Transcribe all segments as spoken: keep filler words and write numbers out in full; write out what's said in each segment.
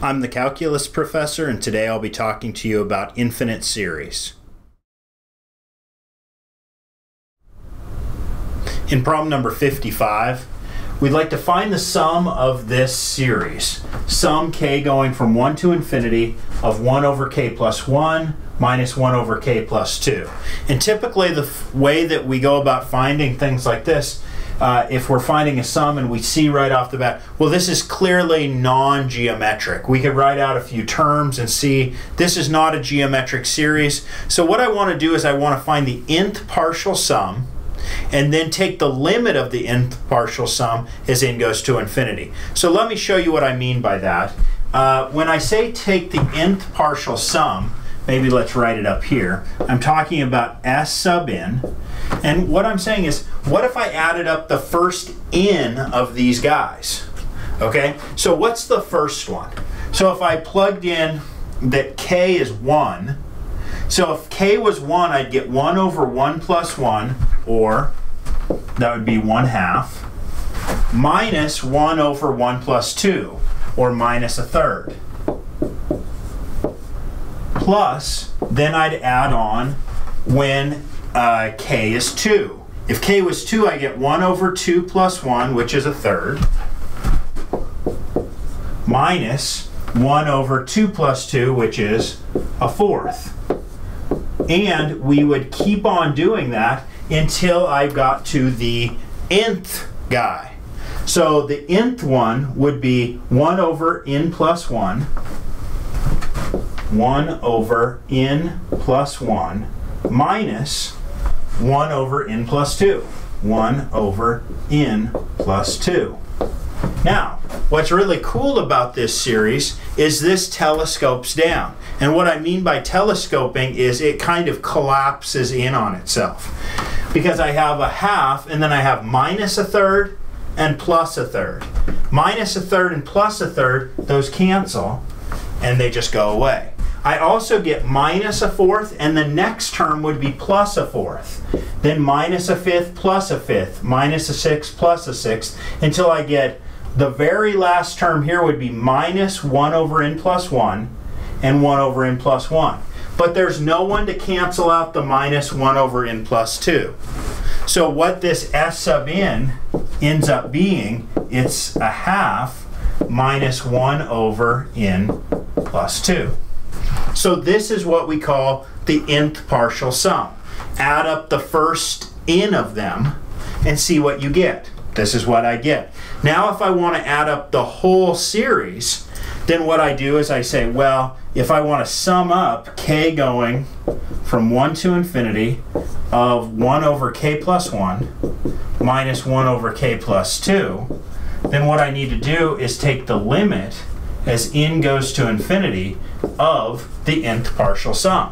I'm the calculus professor, and today I'll be talking to you about infinite series. In problem number fifty-five, we'd like to find the sum of this series. Sum k going from one to infinity of one over k plus one minus one over k plus two. And typically the way that we go about finding things like this, Uh, if we're finding a sum and we see right off the bat, well, this is clearly non-geometric. We could write out a few terms and see this is not a geometric series. So what I want to do is I want to find the nth partial sum and then take the limit of the nth partial sum as n goes to infinity. So let me show you what I mean by that. Uh, when I say take the nth partial sum, maybe let's write it up here. I'm talking about S sub n. And what I'm saying is, what if I added up the first n of these guys? Okay, so what's the first one? So if I plugged in that k is one, so if k was one, I'd get one over one plus one, or that would be one half, minus one over one plus two, or minus a third. Plus, then I'd add on when Uh, k is two. If k was two, I get one over two plus one, which is a third, minus one over two plus two, which is a fourth. And we would keep on doing that until I got to the nth guy. So the nth one would be one over n plus one, one over n plus one, minus one over n plus two. one over n plus two. Now, what's really cool about this series is this telescopes down. And what I mean by telescoping is it kind of collapses in on itself. Because I have a half, and then I have minus a third and plus a third. Minus a third and plus a third, those cancel, and they just go away. I also get minus a fourth, and the next term would be plus a fourth. Then minus a fifth, plus a fifth, minus a sixth, plus a sixth, until I get the very last term here would be minus one over n plus one, and one over n plus one. But there's no one to cancel out the minus one over n plus two. So what this S sub n ends up being, it's a half minus one over n plus two. So this is what we call the nth partial sum. Add up the first n of them and see what you get. This is what I get. Now if I want to add up the whole series, then what I do is I say, well, if I want to sum up k going from one to infinity of one over k plus one minus one over k plus two, then what I need to do is take the limit as n goes to infinity of the nth partial sum,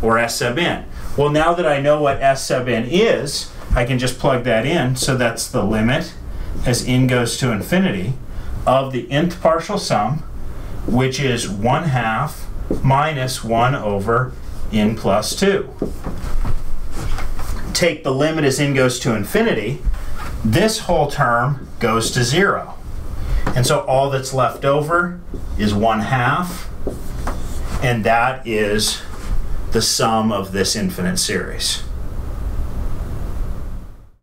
or S sub n. Well, now that I know what S sub n is, I can just plug that in. So that's the limit as n goes to infinity of the nth partial sum, which is one half minus one over n plus two. Take the limit as n goes to infinity. This whole term goes to zero. And so all that's left over is one half, and that is the sum of this infinite series.